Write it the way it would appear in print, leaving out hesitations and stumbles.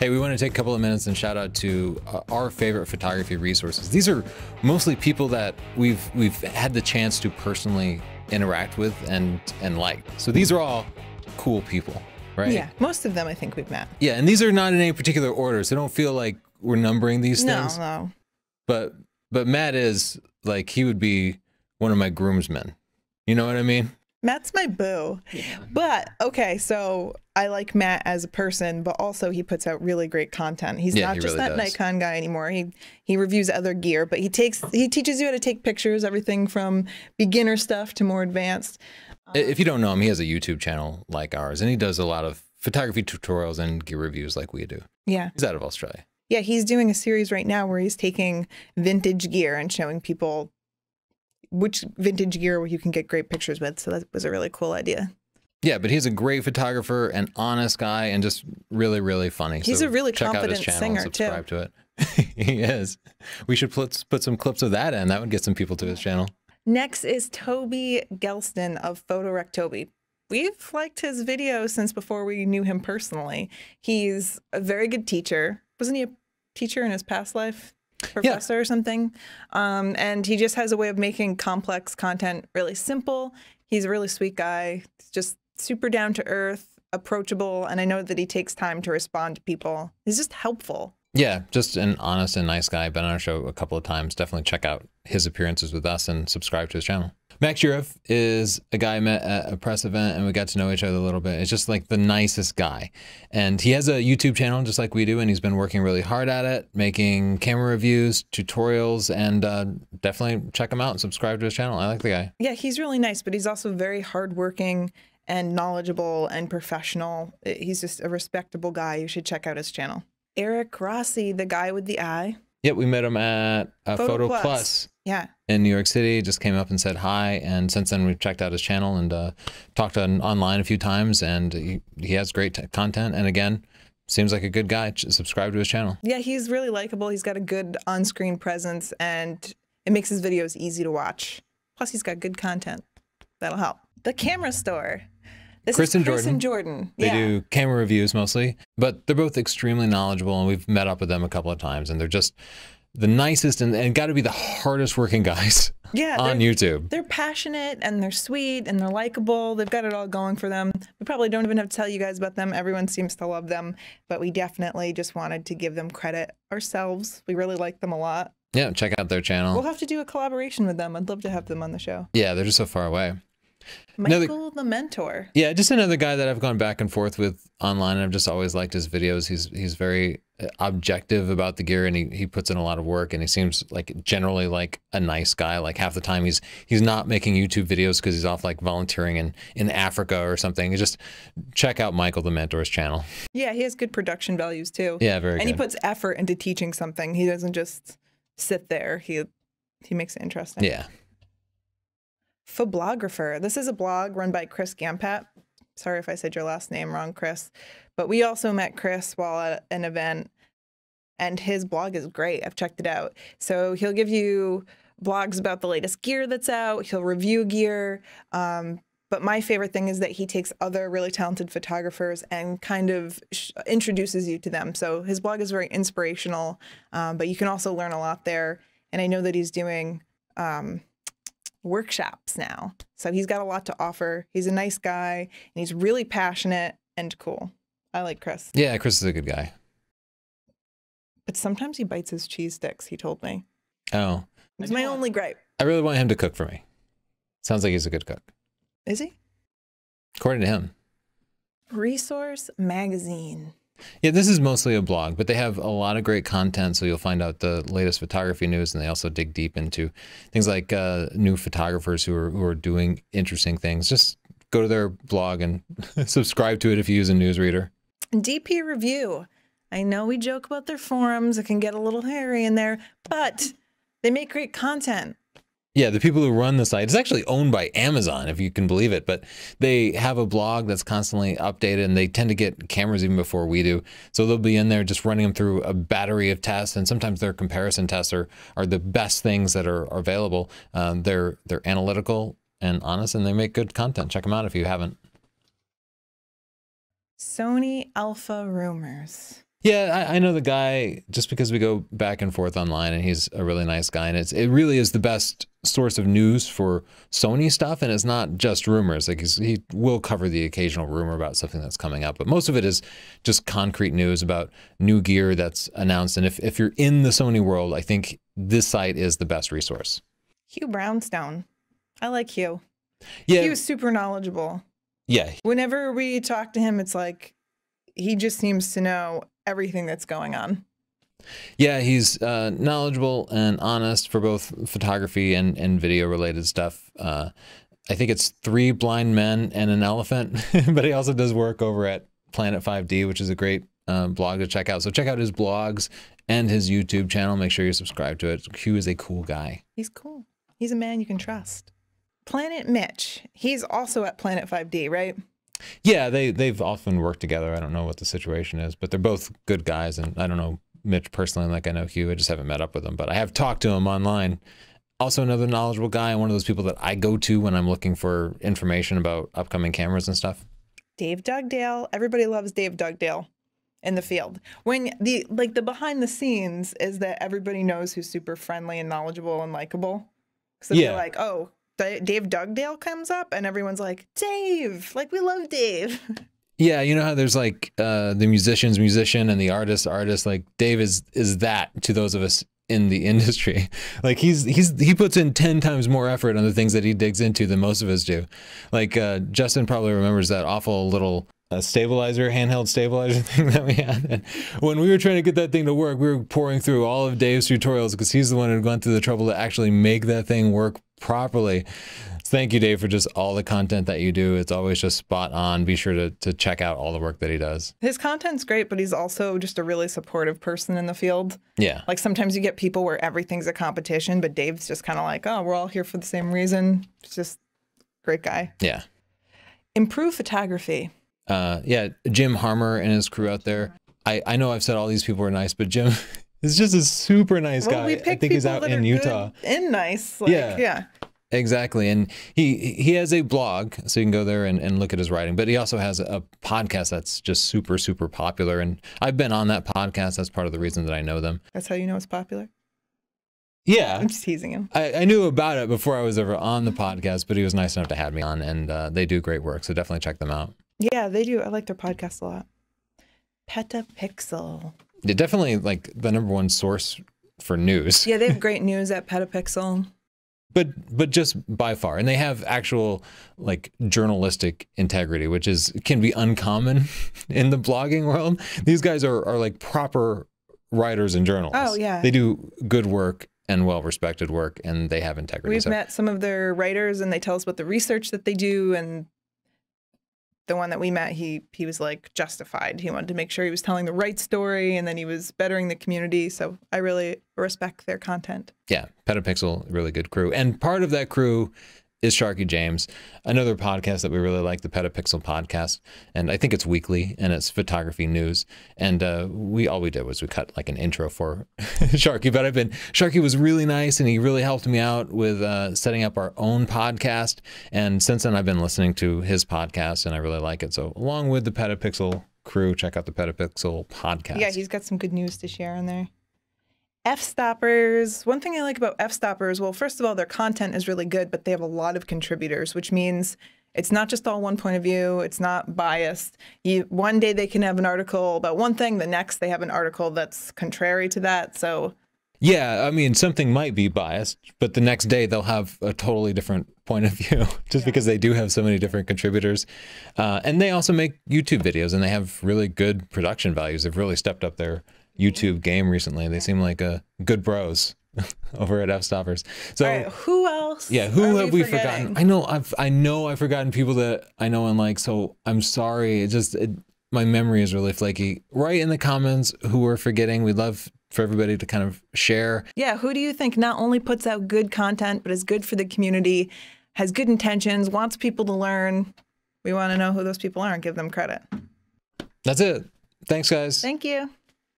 Hey, we want to take a couple of minutes and shout out to our favorite photography resources. These are mostly people that we've had the chance to personally interact with and like. So these are all cool people, right? Yeah, most of them I think we've met. Yeah, and these are not in any particular order, so don't feel like we're numbering these things. No. But Matt is like, he would be one of my groomsmen. You know what I mean? Matt's my boo. Yeah. But okay, so I like Matt as a person, but also he puts out really great content. He's not just that Nikon guy anymore. He reviews other gear, but he teaches you how to take pictures, everything from beginner stuff to more advanced. If you don't know him, he has a YouTube channel like ours, and he does a lot of photography tutorials and gear reviews like we do. Yeah. He's out of Australia. Yeah, he's doing a series right now where he's taking vintage gear and showing people which vintage gear you can get great pictures with. So that was a really cool idea. Yeah, but he's a great photographer and honest guy and just really, really funny. He's a really confident singer, too. Subscribe to it. He is. We should put some clips of that in. That would get some people to his channel. Next is Toby Gelston of Photorec. Toby, we've liked his videos since before we knew him personally. He's a very good teacher. Wasn't he a teacher in his past life? Professor or something. And he just has a way of making complex content really simple. He's a really sweet guy. He's just super down to earth, approachable. And I know that he takes time to respond to people. He's just helpful. Yeah, just an honest and nice guy. Been on our show a couple of times. Definitely check out his appearances with us and subscribe to his channel. Max Yuryev is a guy I met at a press event, and we got to know each other a little bit. It's just like the nicest guy. And he has a YouTube channel just like we do, and he's been working really hard at it, making camera reviews, tutorials, and definitely check him out and subscribe to his channel. I like the guy. Yeah, he's really nice, but he's also very hardworking and knowledgeable and professional. He's just a respectable guy. You should check out his channel. Eric Rossi, the guy with the eye. Yeah, we met him at Photo Plus. Yeah. In New York City, just came up and said hi, and since then we've checked out his channel and talked online a few times, and he has great content, and again, seems like a good guy. Subscribe to his channel. Yeah, he's really likable. He's got a good on-screen presence, and it makes his videos easy to watch. Plus, he's got good content. That'll help. The Camera Store. This is Chris and Jordan. They do camera reviews mostly, but they're both extremely knowledgeable, and we've met up with them a couple of times, and they're just the nicest and got to be the hardest working guys on YouTube. They're passionate, and they're sweet, and they're likable. They've got it all going for them. We probably don't even have to tell you guys about them. Everyone seems to love them, but we definitely just wanted to give them credit ourselves. We really like them a lot. Yeah, check out their channel. We'll have to do a collaboration with them. I'd love to have them on the show. Yeah, they're just so far away. Michael the Mentor. Yeah, just another guy that I've gone back and forth with online, and I've just always liked his videos. He's very objective about the gear, and he puts in a lot of work, and he seems like generally like a nice guy. Like half the time he's not making YouTube videos because he's off like volunteering in Africa or something. You just check out Michael the Mentor's channel. Yeah, he has good production values too. Yeah, very good. And he puts effort into teaching something. He doesn't just sit there. He makes it interesting. Yeah. Phoblographer. This is a blog run by Chris Gampat. Sorry if I said your last name wrong, Chris. But we also met Chris while at an event, and his blog is great. I've checked it out. So he'll give you blogs about the latest gear that's out. He'll review gear. But my favorite thing is that he takes other really talented photographers and kind of introduces you to them. So his blog is very inspirational, but you can also learn a lot there. And I know that he's doing workshops now, so he's got a lot to offer. He's a nice guy, and he's really passionate and cool. I like Chris. Yeah, Chris is a good guy, but sometimes he bites his cheese sticks, he told me. Oh, it's my only gripe. I really want him to cook for me. Sounds like he's a good cook. Is he? According to him. Resource Magazine. Yeah, this is mostly a blog, but they have a lot of great content, so you'll find out the latest photography news, and they also dig deep into things like new photographers who are doing interesting things. Just go to their blog and subscribe to it if you use a newsreader. DP Review. I know we joke about their forums. It can get a little hairy in there, but they make great content. Yeah, the people who run the site, it's actually owned by Amazon, if you can believe it, but they have a blog that's constantly updated, and they tend to get cameras even before we do. So they'll be in there just running them through a battery of tests, and sometimes their comparison tests are the best things that are available. They're analytical and honest, and they make good content. Check them out if you haven't. Sony Alpha Rumors. Yeah, I know the guy just because we go back and forth online, and he's a really nice guy, and it really is the best source of news for Sony stuff, and it's not just rumors. Like he will cover the occasional rumor about something that's coming up, but most of it is just concrete news about new gear that's announced. And if you're in the Sony world, I think this site is the best resource. Hugh Brownstone. I like Hugh. Yeah. He was super knowledgeable. Yeah. Whenever we talk to him, it's like he just seems to know everything that's going on. Yeah, he's knowledgeable and honest for both photography and video related stuff. I think it's Three Blind Men and an Elephant, but he also does work over at Planet 5D, which is a great blog to check out. So check out his blogs and his YouTube channel. Make sure you subscribe to it. Hugh is a cool guy. He's cool. He's a man you can trust. Planet Mitch. He's also at Planet 5D, right? Yeah, they've often worked together. I don't know what the situation is, but they're both good guys, and I don't know Mitch personally like I know Hugh. I just haven't met up with him, but I have talked to him online. Also another knowledgeable guy, and one of those people that I go to when I'm looking for information about upcoming cameras and stuff. Dave Dugdale. Everybody loves Dave Dugdale in the field. When the behind the scenes is that everybody knows who's super friendly and knowledgeable and likable. So they're like, oh, Dave Dugdale comes up and everyone's like, Dave, like we love Dave. Yeah, you know how there's like the musician's musician and the artist's artist, like Dave is that to those of us in the industry. Like he puts in 10 times more effort on the things that he digs into than most of us do. Like Justin probably remembers that awful little handheld stabilizer thing that we had. And when we were trying to get that thing to work, we were pouring through all of Dave's tutorials because he's the one who had gone through the trouble to actually make that thing work properly. Thank you, Dave, for just all the content that you do. It's always just spot on. Be sure to check out all the work that he does. His content's great, but he's also just a really supportive person in the field. Yeah. Like sometimes you get people where everything's a competition, but Dave's just kind of like, oh, we're all here for the same reason. It's just a great guy. Yeah. Improve Photography. Yeah, Jim Harmer and his crew out there. I know I've said all these people are nice, but Jim is just a super nice guy. We pick I think he's out in Utah. And nice. Like, yeah. Exactly. And he has a blog, so you can go there and look at his writing. But he also has a podcast that's just super, super popular. And I've been on that podcast. That's part of the reason that I know them. That's how you know it's popular? Yeah. I'm just teasing him. I knew about it before I was ever on the podcast, but he was nice enough to have me on. And they do great work, so definitely check them out. Yeah, they do. I like their podcast a lot. Petapixel. They're definitely like the #1 source for news. Yeah, they have great news at Petapixel. But just by far, and they have actual like journalistic integrity, which can be uncommon in the blogging world. These guys are like proper writers and journalists. Oh yeah, they do good work and well-respected work, and they have integrity. We've met some of their writers, and they tell us what the research that they do and. The one that we met, he was like justified. He wanted to make sure he was telling the right story, and then he was bettering the community. So I really respect their content. Yeah, Petapixel, really good crew, and part of that crew is Sharky James, another podcast that we really like, the Petapixel podcast, and I think it's weekly and it's photography news. And all we did was we cut like an intro for Sharky, but Sharky was really nice, and he really helped me out with setting up our own podcast. And since then, I've been listening to his podcast, and I really like it. So along with the Petapixel crew, check out the Petapixel podcast. Yeah, he's got some good news to share in there. F-stoppers. One thing I like about F-stoppers, well, first of all, their content is really good, but they have a lot of contributors, which means it's not just all one point of view. It's not biased. One day they can have an article about one thing. The next they have an article that's contrary to that. So yeah, I mean, something might be biased, but the next day they'll have a totally different point of view just because they do have so many different contributors. And they also make YouTube videos, and they have really good production values. They've really stepped up their YouTube game recently. They seem like a good bros over at F-stoppers. So all right, who else? Yeah, who have we forgotten? I know I've forgotten people that I know and like. So I'm sorry. It just my memory is really flaky. Write in the comments who we're forgetting. We'd love for everybody to kind of share. Yeah, who do you think not only puts out good content but is good for the community, has good intentions, wants people to learn? We want to know who those people are and give them credit. That's it. Thanks, guys. Thank you.